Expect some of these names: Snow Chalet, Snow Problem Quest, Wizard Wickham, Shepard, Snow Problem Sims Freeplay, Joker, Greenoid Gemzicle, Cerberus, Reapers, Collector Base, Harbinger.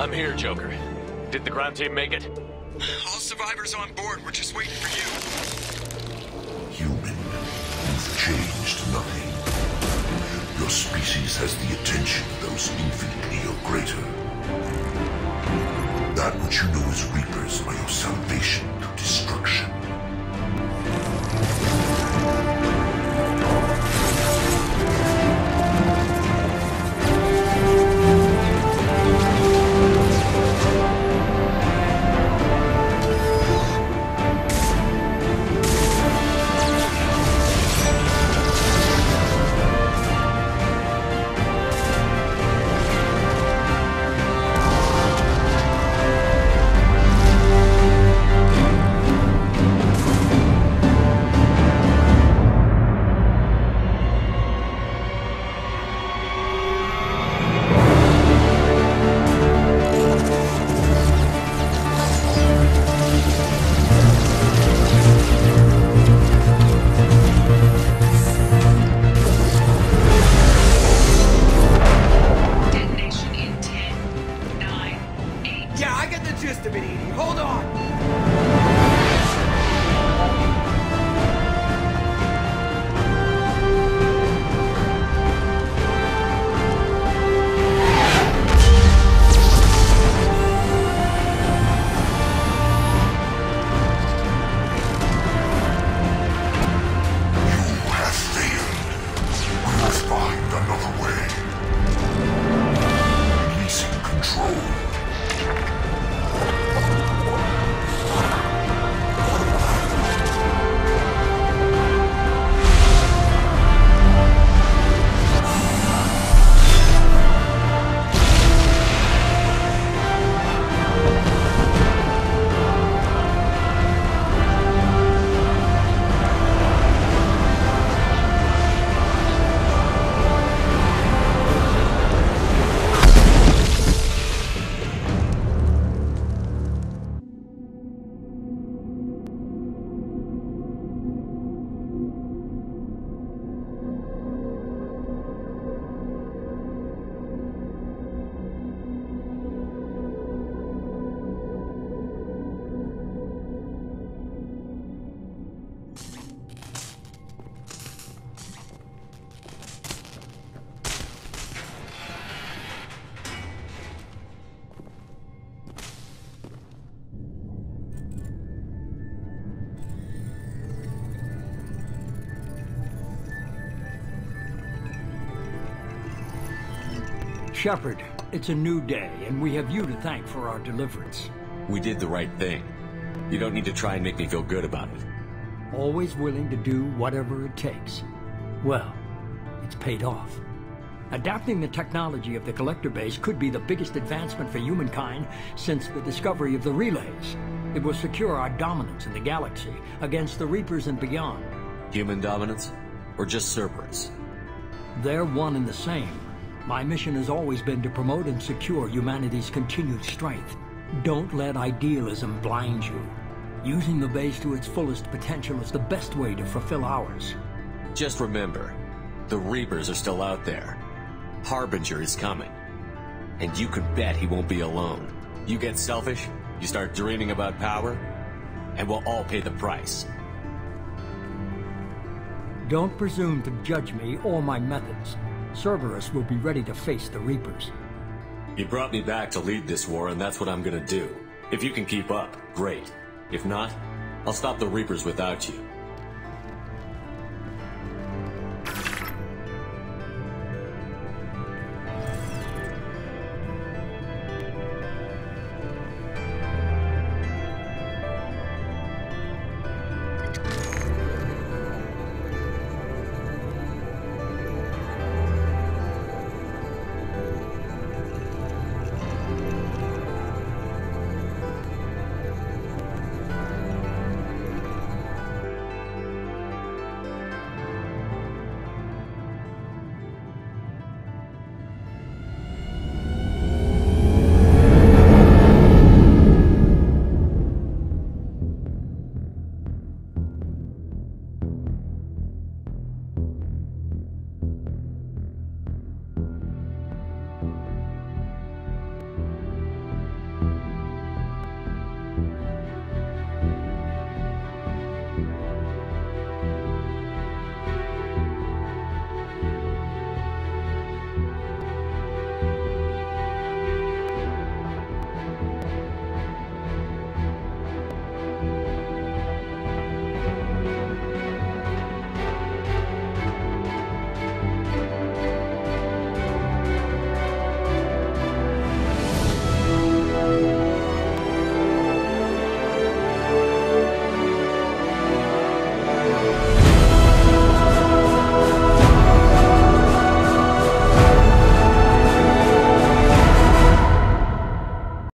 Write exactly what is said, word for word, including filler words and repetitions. I'm here, Joker. Did the ground team make it? All survivors on board. We're just waiting for you. Human, you've changed nothing. Your species has the attention of those infinitely or greater. That which you know as Reapers are your salvation through destruction. Shepard, it's a new day, and we have you to thank for our deliverance. We did the right thing. You don't need to try and make me feel good about it. Always willing to do whatever it takes. Well, it's paid off. Adapting the technology of the Collector Base could be the biggest advancement for humankind since the discovery of the relays. It will secure our dominance in the galaxy against the Reapers and beyond. Human dominance? Or just Cerberus? They're one and the same. My mission has always been to promote and secure humanity's continued strength. Don't let idealism blind you. Using the base to its fullest potential is the best way to fulfill ours. Just remember, the Reapers are still out there. Harbinger is coming. And you can bet he won't be alone. You get selfish, you start dreaming about power, and we'll all pay the price. Don't presume to judge me or my methods. Cerberus will be ready to face the Reapers. You brought me back to lead this war, and that's what I'm gonna do. If you can keep up, great. If not, I'll stop the Reapers without you.